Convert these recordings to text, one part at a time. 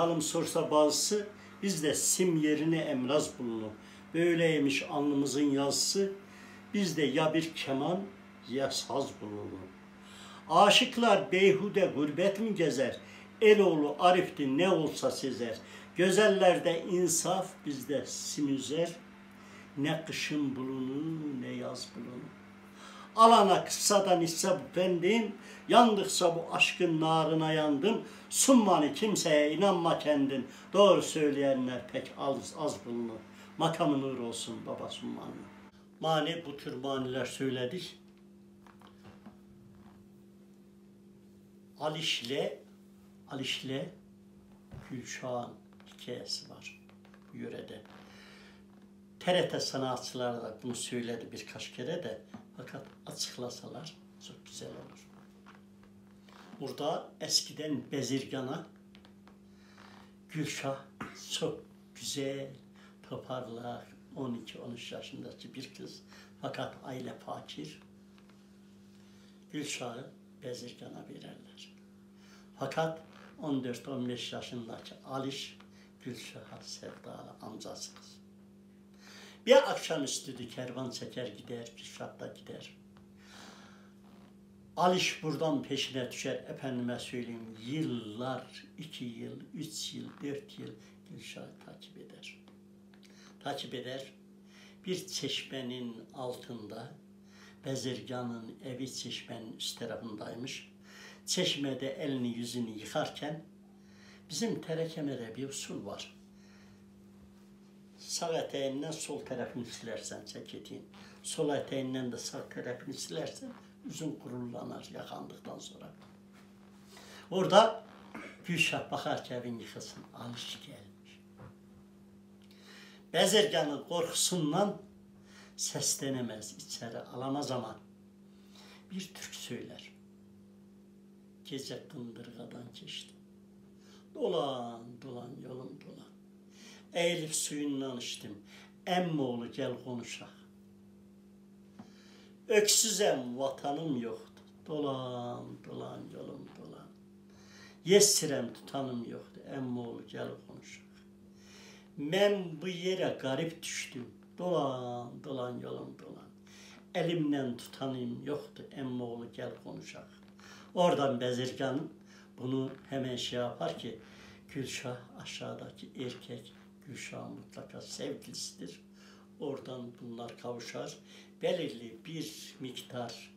Hanım sorsa bazısı, biz de sim yerine emraz bulunur. Böyleymiş alnımızın yazısı, biz de ya bir keman ya saz bulunur. Aşıklar beyhude gurbet mi gezer? Eloğlu Arif'ti ne olsa sezer. Gözellerde insaf, bizde sim üzer. Ne kışın bulunur, ne yaz bulunur. Alana kıssadan ise bu bendim, yandıksa bu aşkın narına yandım. Sümmani kimseye inanma kendin, doğru söyleyenler pek az bulunur. Makamı nur olsun baba Sümmani. Mani bu tür maniler söyledik. Alişle Gülşah'ın hikayesi var bu yörede. TRT sanatçıları da bunu söyledi birkaç kere de, fakat açıklasalar çok güzel olur. Burada eskiden bezirgana Gülşah çok güzel, toparlak, 12-13 yaşındaki bir kız, fakat aile fakir. Gülşah'ı bezirgana verirler. Fakat 14-15 yaşındaki Aliş Gülşah'a sevdalı amcası kız. Bir akşamüstüdü kervan çeker gider, Gülşah da gider. Aliş buradan peşine düşer, efendime söyleyeyim, yıllar, 2 yıl, 3 yıl, 4 yıl Gülşah'ı takip eder. Bir çeşmenin altında, bezirganın evi çeşmenin üst tarafındaymış. Çeşmede elini yüzünü yıkarken, bizim terekemede bir usul var. Sağ eteğinden sol tarafını silersen ceketin, sol eteğinden de sağ tarafını silersen üzün kurulanar yakandıktan sonra. Orada Gülşah bakar ki evin yıkılsın, Aliş gelmiş. Bezirganın korkusundan seslenemez, içeri alamaz ama bir türk söyler. Gece kındırgadan geçtim, dolan yolum dolan. Eğilip suyundan içtim, emmoğlu gel konuşak. Öksüzem vatanım yoktu, dolan yolum dolan. Yesirem tutanım yoktu, emmoğlu gel konuşak. Ben bu yere garip düştüm, dolan yolum dolan. Elimden tutanım yoktu, emmoğlu gel konuşak. Oradan bezirgan bunu hemen şey yapar ki, Gülşah aşağıdaki erkek Gülşah mutlaka sevgilisidir. Oradan bunlar kavuşar. Belirli bir miktar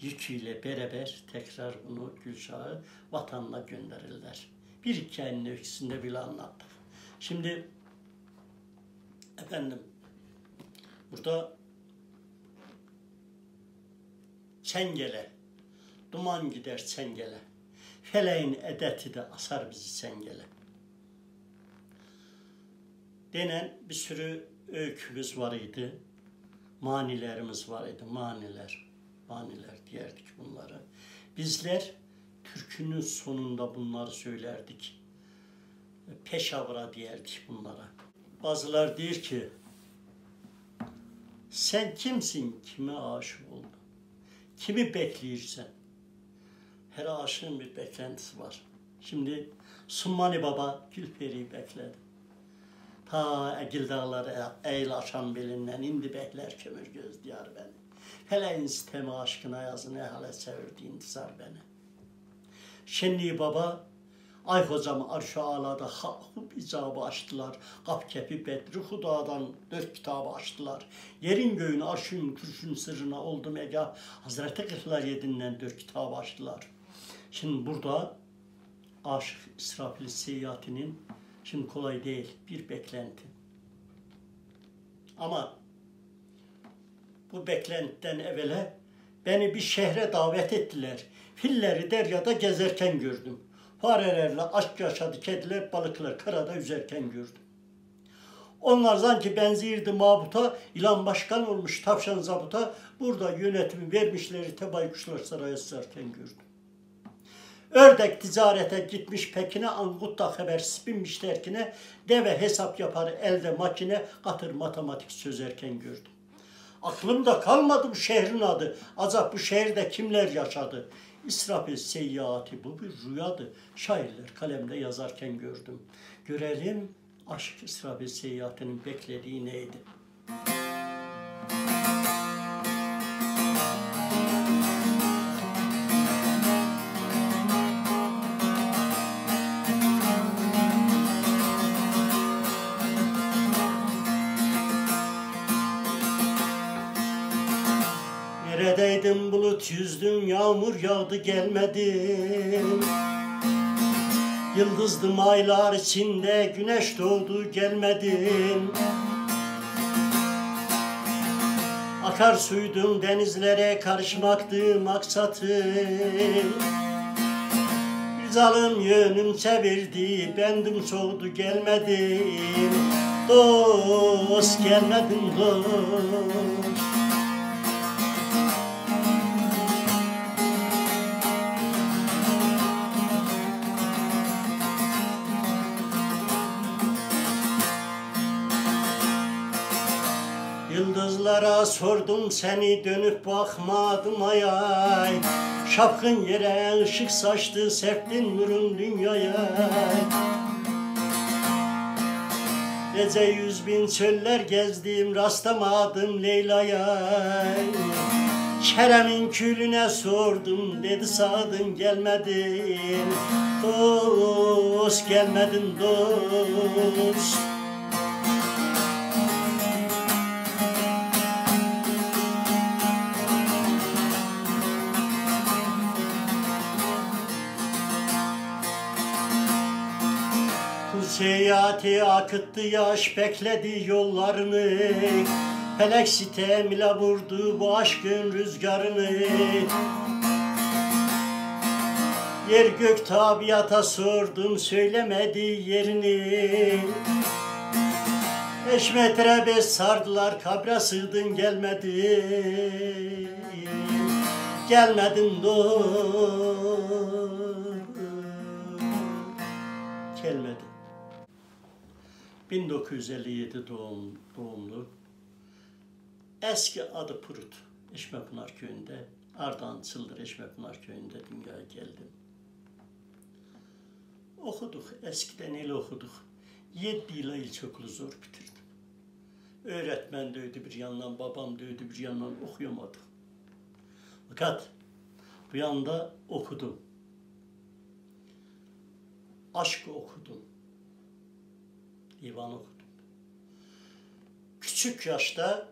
yüküyle beraber tekrar bunu Gülşah'ı vatanına gönderirler. Bir hikayenin öyküsünde bile anlattık. Şimdi efendim burada çengele, duman gider çengele. Feleğin edeti de asar bizi çengele denen bir sürü öykümüz var idi. Manilerimiz var idi. Maniler diyerdik bunları. Bizler türkünün sonunda bunları söylerdik. Peşavra diyerdik bunlara. Bazılar diyor ki, sen kimsin, kime aşık oldun? Kimi bekliyorsun? Her aşığın bir beklentisi var. Şimdi Sümmani Baba Gülperi'yi bekledi. Ta Egil dağları eyle aşan belinden, indi bekler kömür göz diyar beni. Hele isteme aşkına yazın, ehale sevirdi intizar beni. Şenli Baba, ay hocam arşu alada hub icabı açtılar. Kap kepi bedri hudadan 4 kitabı açtılar. Yerin göğün arşun kürşün sırrına oldum ega. Hazreti Kırklar Yedinden 4 kitabı açtılar. Şimdi burada Aşık İsrafil Seyyadi'nin, şimdi kolay değil, bir beklenti. Ama bu beklentiden evvela beni bir şehre davet ettiler. Filleri deryada gezerken gördüm. Farelerle aşk yaşadı kediler, balıklar karada yüzerken gördüm. Onlar sanki benzirdi mabuta, ilan başkan olmuş tavşan zabuta, burada yönetimi vermişleri tebaykuşlar saraya sarken gördüm. Ördek ticarete gitmiş Pekin'e, angut da habersiz binmiş terkine, deve hesap yapar elde makine, katır matematik çözerken gördüm. Aklımda kalmadı bu şehrin adı, azap bu şehirde kimler yaşadı? İsrafil Seyyadi, bu bir rüyadı. Şairler kalemde yazarken gördüm. Görelim Aşık İsrafil Seyyadi'nin beklediği neydi? Neredeydim bulut yüzdüm, yağmur yağdı gelmedim. Yıldızdım aylar içinde, güneş doğdu gelmedim. Akarsuydum denizlere, karışmaktı maksatım. Güzelim yönüm çevirdi, bendim soğudu gelmedim. Dost gelmedim dost. Yıldızlara sordum seni, dönüp bakmadım ay ay. Şapkın yere ışık saçtı, serptin nurun dünyaya. Gece 100.000 çöller gezdim, rastlamadım Leyla'ya. Kerem'in külüne sordum, dedi sadın gelmedin. Dost gelmedin dost. Seyahati akıttı yaş, bekledi yollarını. Felek sitem ile vurdu bu aşkın rüzgarını. Yer gök tabiata sordum, söylemedi yerini. 5 metre 5 sardılar, kabre sığdın gelmedin. Gelmedin gelmedin. 1957 doğumlu, eski adı Pırut, Eşmepınar köyünde, Ardahan Çıldır Eşmepınar köyünde dünyaya geldim. Okuduk, eskiden öyle okuduk. 7 yıla ilkokulu zor bitirdim. Öğretmen dövdü bir yandan, babam dövdü bir yandan, okuyamadım. Fakat bu yanda okudum. Aşkı okudum. Divan okudum. Küçük yaşta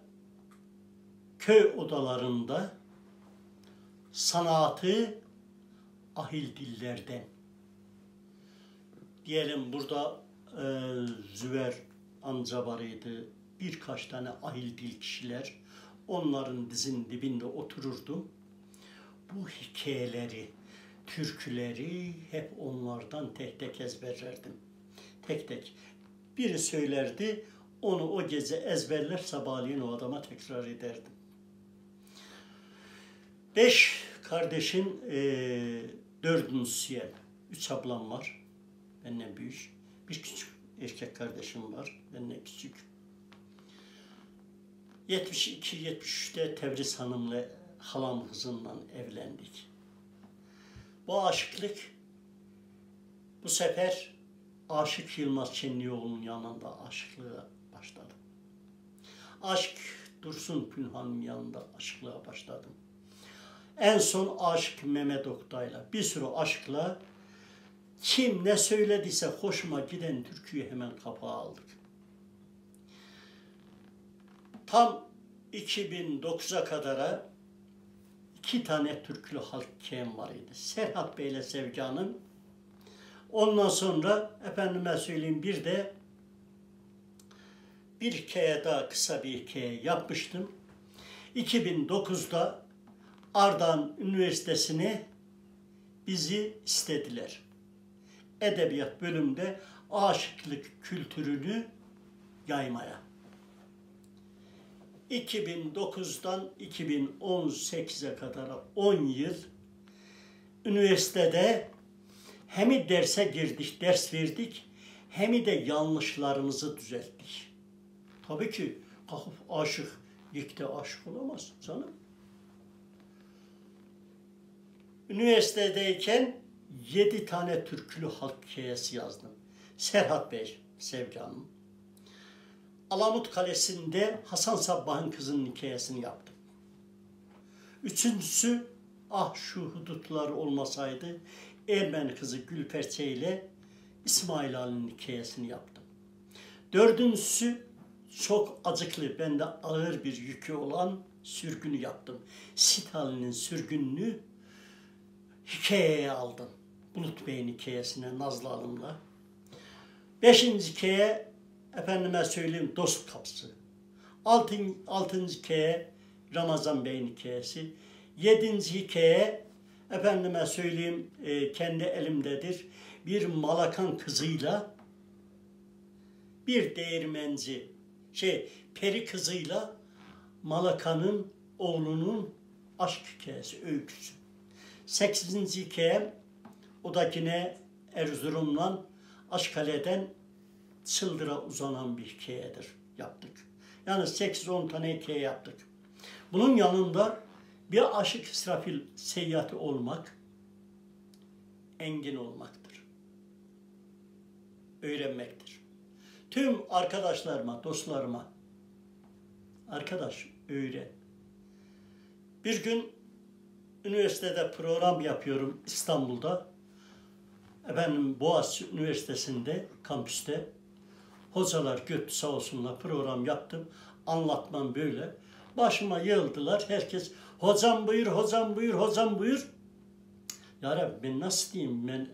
köy odalarında sanatı ahil dillerden, diyelim burada Züver amca varıydı, birkaç tane ahil dil kişiler, onların dizin dibinde otururdum. Bu hikayeleri, türküleri hep onlardan tek tek ezberlerdim. Tek tek. Biri söylerdi, onu o gece ezberler, sabahleyin o adama tekrar ederdim. 5 kardeşin 4'üncüsüyüm. 3 ablam var, benden büyük. Bir küçük erkek kardeşim var, benden küçük. 72-73'te Tebriz hanımla, halam kızından evlendik. Bu aşıklık bu sefer Aşık Yılmaz Çenlioğlu'nun yanında aşıklığa başladım. Aşk Dursun Pünhan'ın yanında aşıklığa başladım. En son Aşık Mehmet Oktay'la, bir sürü aşkla, kim ne söylediyse hoşuma giden türküyü hemen kapağa aldık. Tam 2009'a kadar 2 tane türkülü halk hikayem var idi. Serhat Bey'le Sevgi Hanım. Ondan sonra efendime söyleyeyim bir de bir hikaye daha, kısa bir hikaye yapmıştım. 2009'da Ardahan Üniversitesi'ne bizi istediler. Edebiyat bölümünde aşıklık kültürünü yaymaya. 2009'dan 2018'e kadar 10 yıl üniversitede hem derse girdik, ders verdik, hem de yanlışlarımızı düzelttik. Tabii ki kalkıp aşık, ilk de aşık olamazsın canım. Üniversitedeyken 7 tane türkülü halk hikayesi yazdım. Serhat Bey, Sevgi Hanım. Alamut Kalesi'nde Hasan Sabbah'ın kızının hikayesini yaptım. Üçüncüsü, ah şu hudutlar olmasaydı, Ermen kızı Gülperçe ile İsmail Ali'nin hikayesini yaptım. Dördüncüsü, çok acıklı, bende ağır bir yükü olan sürgünü yaptım. Sit Ali'nin sürgününü hikayeye aldım. Bulut Bey'in hikayesine, Nazlı Hanım'la. Beşinci hikaye, efendime söyleyeyim, Dost Kapısı. Altıncı hikaye, Ramazan Bey'in hikayesi. Yedinci hikaye, efendime söyleyeyim, kendi elimdedir. Bir Malakan kızıyla, bir değirmenci, peri kızıyla Malakan'ın oğlunun aşk hikayesi, öyküsü. Sekizinci hikaye, odakine Erzurum'dan, Aşkale'den Çıldır'a uzanan bir hikayedir, yaptık. Yani 8-10 tane hikaye yaptık. Bunun yanında bir Aşık İsrafil Seyyadi olmak, engin olmaktır. Öğrenmektir. Tüm arkadaşlarıma, dostlarıma, arkadaş öğren. Bir gün üniversitede program yapıyorum İstanbul'da. Efendim, Boğaziçi Üniversitesi'nde, kampüste. Hocalar götü sağ olsunlar, program yaptım. Anlatmam böyle. Başıma yığıldılar. Herkes hocam buyur, hocam buyur, hocam buyur. Ya Rabbi, ben nasıl diyeyim? Ben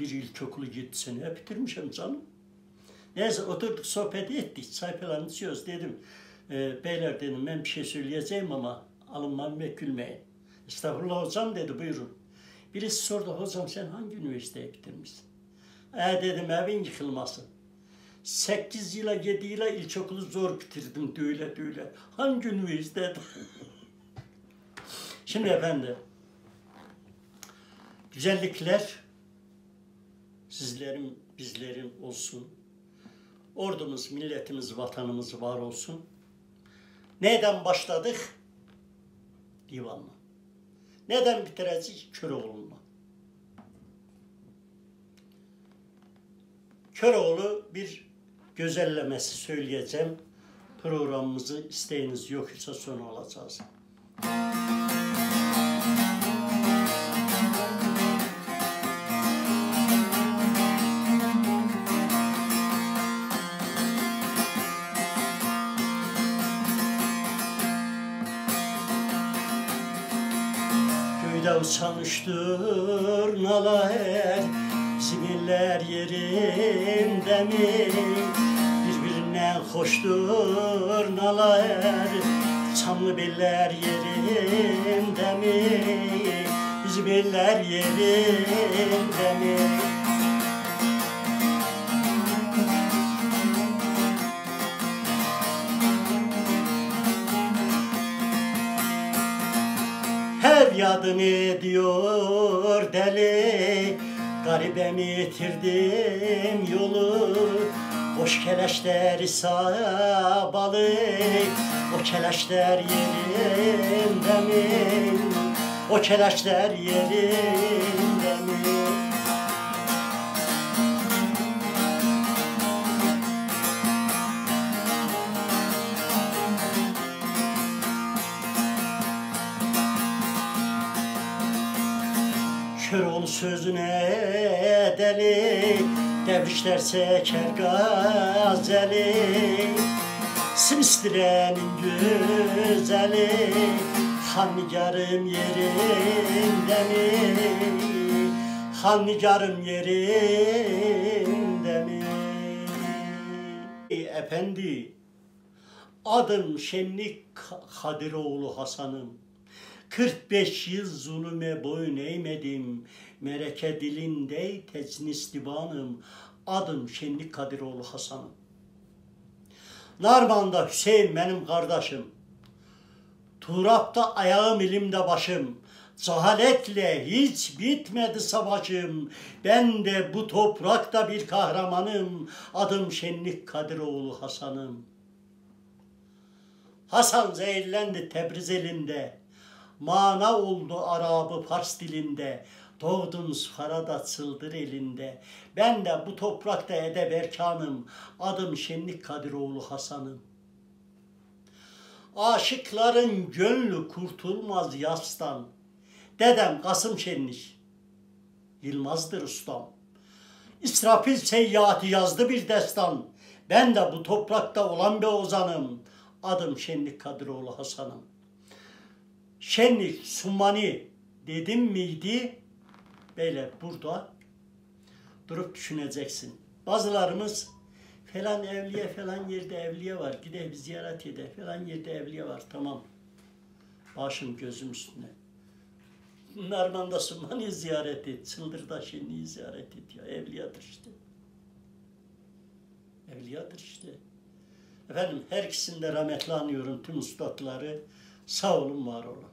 bir ilkokulu 7 sene bitirmişim canım. Neyse, oturduk, sohbet ettik. Sayfalarını çiziyoruz dedim. Beyler dedim, ben bir şey söyleyeceğim ama alınmayın ve gülmeyin. Estağfurullah hocam dedi, buyurun. Birisi sordu, hocam sen hangi üniversiteye bitirmişsin? Dedim, evin yıkılması. 8 yıla 7 yıla ilkokulu zor bitirdim, döyle döyle. Hangi üniversitede? Şimdi efendim, güzellikler sizlerin, bizlerin olsun. Ordumuz, milletimiz, vatanımız var olsun. Neden başladık? Divanla. Neden bitireceğiz? Köroğlu'na. Köroğlu bir gözellemesi söyleyeceğim. Programımızı isteğiniz yoksa sonra alacağız. Uçan uçtur nalaher, similler yerinde mi? Birbirinden hoştur nalaher, çamlı beller yerinde mi? İzmirler yerinde mi? Feryadın ediyor deli, garibem yitirdim yolu. Boş keleşler isabalı, o keleşler yerinde mi? O keleşler yerinde mi? Köroğlu sözüne deli, dervişler seker gazeli. Simstirenin güzeli, hannigarım yerinde mi? Hannigarım yerinde mi? Efendi, adım Şenlik Kadiroğlu Hasan'ım. 45 yıl zulüme boyun eğmedim, mereke dilinde tecnis divanım, adım Şenlik Kadiroğlu Hasan'ım. Narman'da Hüseyin benim kardeşim, Turap'ta ayağım elimde başım, cehaletle hiç bitmedi savaşım, ben de bu toprakta bir kahramanım, adım Şenlik Kadiroğlu Hasan'ım. Hasan zehirlendi Tebriz elinde, mana oldu Arabı Fars dilinde. Doğdun Sfarada Çıldır elinde. Ben de bu toprakta edeb erkanım. Adım Şenlik Kadiroğlu Hasan'ım. Aşıkların gönlü kurtulmaz yastan. Dedem Kasım Şenlik, Yılmazdır ustam. İsrafil Seyyadi yazdı bir destan. Ben de bu toprakta olan bir ozanım. Adım Şenlik Kadiroğlu Hasan'ım. Şenlik Sümmani dedim miydi? Böyle burada durup düşüneceksin. Bazılarımız falan evliye, falan yerde evliye var. Gidelim ziyaret edelim. Falan yerde evliye var. Tamam. Başım gözüm üstüne. Narman'da Sümmani'yi ziyaret et. Çıldır'da Şenliği ziyaret et. Ya, evliyadır işte. Evliyadır işte. Efendim her ikisini de rahmetli anıyorum. Tüm ustaları. Sağ olun, var olun.